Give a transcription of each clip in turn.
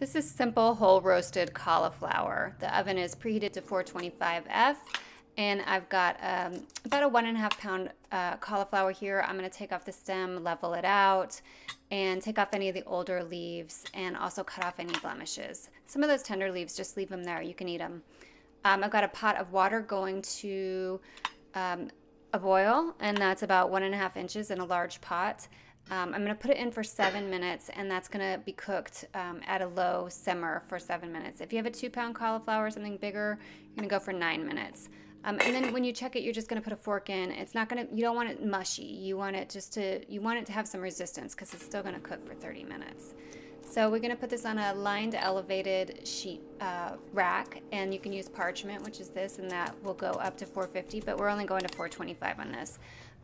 This is simple whole roasted cauliflower. The oven is preheated to 425°F, and I've got about a 1.5 pound cauliflower here. I'm going to take off the stem, level it out, and take off any of the older leaves, and also cut off any blemishes. Some of those tender leaves, just leave them there. You can eat them. I've got a pot of water going to a boil, and that's about 1.5 inches in a large pot. I'm going to put it in for 7 minutes, and that's going to be cooked at a low simmer for 7 minutes. If you have a 2-pound cauliflower or something bigger, you're going to go for 9 minutes. And then when you check it, you're just going to put a fork in. It's not going to, you don't want it mushy. You want it just to, you want it to have some resistance because it's still going to cook for 30 minutes. So we're going to put this on a lined elevated sheet rack, and you can use parchment, which is this, and that will go up to 450, but we're only going to 425 on this.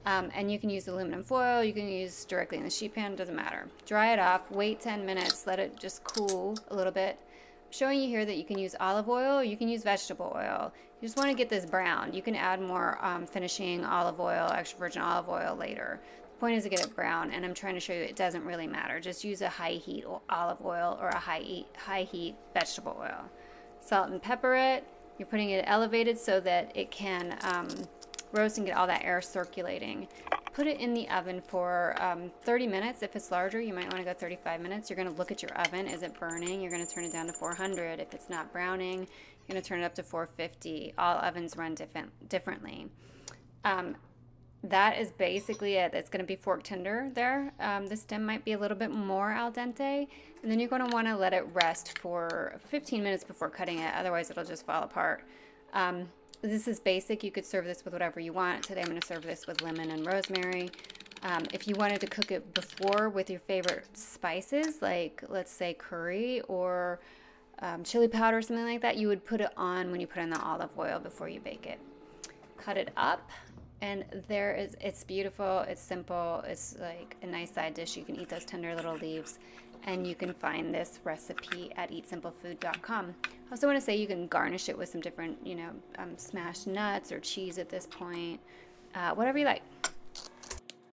And you can use aluminum foil, you can use directly in the sheet pan, doesn't matter. Dry it off, wait 10 minutes, let it just cool a little bit. I'm showing you here that you can use olive oil, you can use vegetable oil. You just want to get this brown. You can add more finishing olive oil, extra virgin olive oil later. The point is to get it brown, and I'm trying to show you it doesn't really matter. Just use a high heat olive oil or a high heat vegetable oil. Salt and pepper it. You're putting it elevated so that it can roast and get all that air circulating. Put it in the oven for 30 minutes. If it's larger, you might want to go 35 minutes. You're going to look at your oven. Is it burning? You're going to turn it down to 400. If it's not browning, you're going to turn it up to 450. All ovens run differently. That is basically it. It's going to be fork tender there. The stem might be a little bit more al dente. And then you're going to want to let it rest for 15 minutes before cutting it. Otherwise, it'll just fall apart. This is basic. You could serve this with whatever you want. Today I'm going to serve this with lemon and rosemary. If you wanted to cook it before with your favorite spices, like let's say curry or chili powder or something like that, you would put it on when you put in the olive oil before you bake it. Cut it up, and there is, it's beautiful, it's simple, it's like a nice side dish. You can eat those tender little leaves. And you can find this recipe at eatsimplefood.com. I also want to say you can garnish it with some different, smashed nuts or cheese at this point, whatever you like.